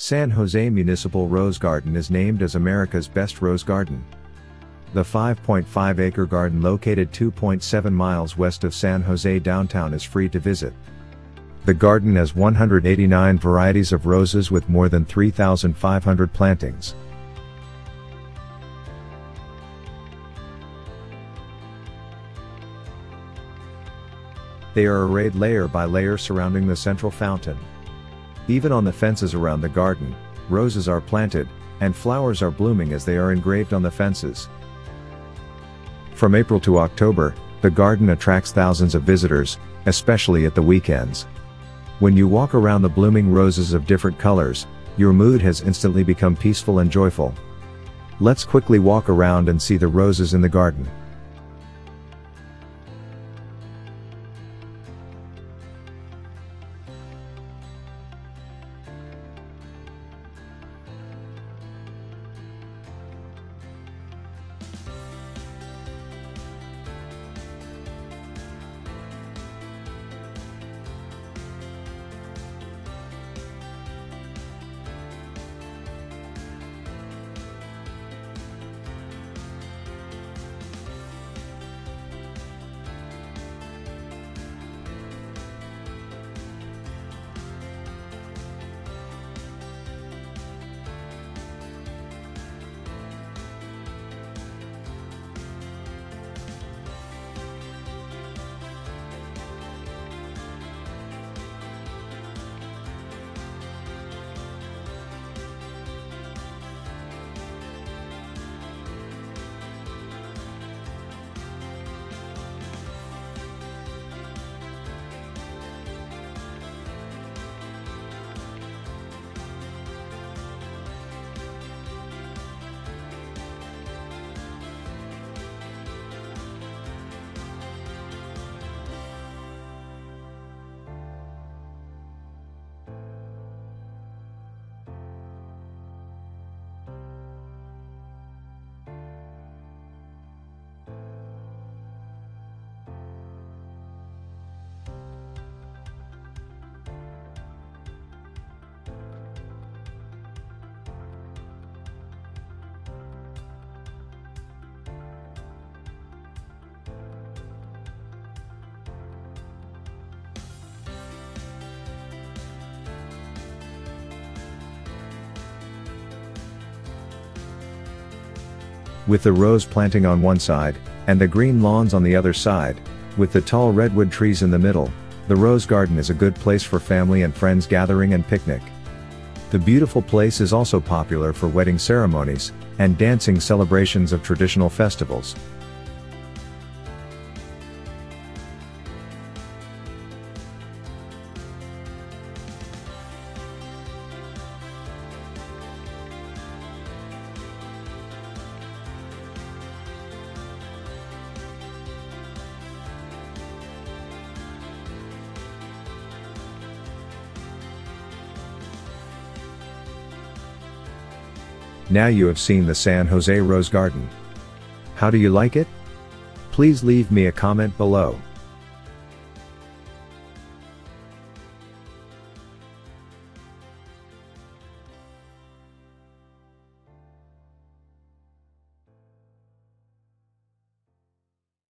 San Jose Municipal Rose Garden is named as America's best rose garden. The 5.5-acre garden located 2.7 miles west of San Jose downtown is free to visit. The garden has 189 varieties of roses with more than 3,500 plantings. They are arrayed layer by layer surrounding the central fountain. Even on the fences around the garden, roses are planted, and flowers are blooming as they are engraved on the fences. From April to October, the garden attracts thousands of visitors, especially at the weekends. When you walk around the blooming roses of different colors, your mood has instantly become peaceful and joyful. Let's quickly walk around and see the roses in the garden. With the rose planting on one side, and the green lawns on the other side, with the tall redwood trees in the middle, the Rose Garden is a good place for family and friends gathering and picnic. The beautiful place is also popular for wedding ceremonies, and dancing celebrations of traditional festivals. Now you have seen the San Jose Rose Garden. How do you like it? Please leave me a comment below.